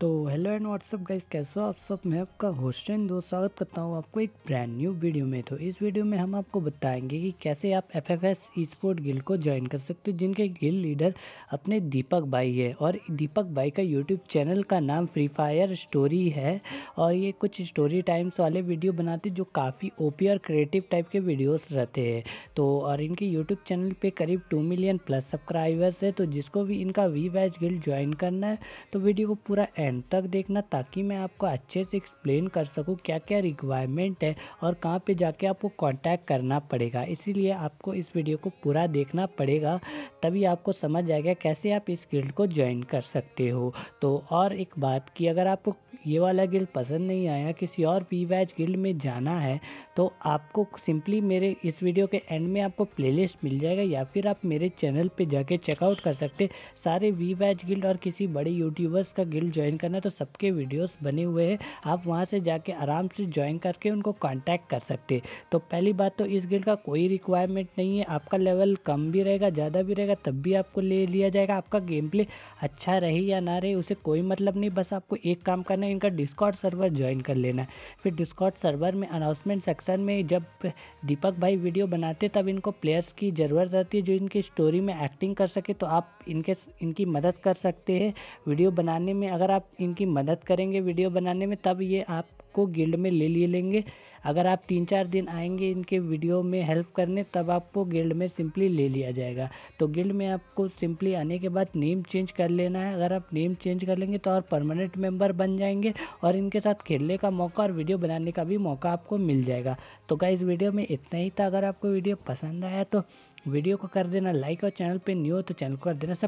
तो hello and WhatsApp guys, कैसे हो आप सब। मैं आपका होस्टेंड दोस्त स्वागत करता हूँ आपको एक ब्रांड न्यू वीडियो में। तो इस वीडियो में हम आपको बताएंगे कि कैसे आप एफएफएस ई स्पोर्ट गिल्ड को ज्वाइन कर सकते हो, जिनके गिल्ड लीडर अपने दीपक भाई है। और दीपक भाई का यूट्यूब चैनल का नाम फ्री फायर स्टोरी है और ये कुछ स्टोरी टाइम्स वाले वीडियो बनाते जो काफ़ी ओपी और क्रिएटिव टाइप के वीडियोस रहते हैं। तो और इनके यूट्यूब चैनल पर करीब 2 मिलियन प्लस सब्सक्राइबर्स है। तो जिसको भी इनका वी बैच गिल्ड ज्वाइन करना है तो वीडियो को पूरा एंड तक देखना, ताकि मैं आपको अच्छे से एक्सप्लेन कर सकूं क्या क्या रिक्वायरमेंट है और कहां पे जाके आपको कांटेक्ट करना पड़ेगा। इसीलिए आपको इस वीडियो को पूरा देखना पड़ेगा, तभी आपको समझ जाएगा कैसे आप इस गिल्ड को ज्वाइन कर सकते हो। तो और एक बात कि अगर आपको ये वाला गिल्ड पसंद नहीं आया, किसी और वी बैच गिल्ड में जाना है, तो आपको सिंपली मेरे इस वीडियो के एंड में आपको प्लेलिस्ट मिल जाएगा, या फिर आप मेरे चैनल पे जाके चेकआउट कर सकते। सारे वी बैच गिल्ड और किसी बड़े यूट्यूबर्स का गिल्ड ज्वाइन करना तो सबके वीडियोस बने हुए हैं, आप वहां से जाके आराम से ज्वाइन करके उनको कांटेक्ट कर सकते। तो पहली बात तो इस गिल्ड का कोई रिक्वायरमेंट नहीं है, आपका लेवल कम भी रहेगा ज़्यादा भी रहेगा तब भी आपको ले लिया जाएगा। आपका गेम प्ले अच्छा रहे या ना रहे उसे कोई मतलब नहीं, बस आपको एक काम करना है, इनका डिस्कॉर्ड सर्वर ज्वाइन कर लेना है। फिर डिस्कॉर्ड सर्वर में अनाउंसमेंट सेक्शन में जब दीपक भाई वीडियो बनाते तब इनको प्लेयर्स की ज़रूरत रहती है जो इनकी स्टोरी में एक्टिंग कर सके, तो आप इनकी मदद कर सकते हैं वीडियो बनाने में। अगर आप इनकी मदद करेंगे वीडियो बनाने में तब ये आपको गिल्ड में ले लेंगे। अगर आप 3-4 दिन आएंगे इनके वीडियो में हेल्प करने तब आपको गिल्ड में सिंपली ले लिया जाएगा। तो गिल्ड में आपको सिंपली आने के बाद नेम चेंज कर लेना है। अगर आप नेम चेंज कर लेंगे तो और परमानेंट मेंबर बन जाएंगे और इनके साथ खेलने का मौका और वीडियो बनाने का भी मौका आपको मिल जाएगा। तो गाइस वीडियो में इतना ही था। अगर आपको वीडियो पसंद आया तो वीडियो को कर देना लाइक और चैनल पे न्यू हो तो चैनल को कर देना सब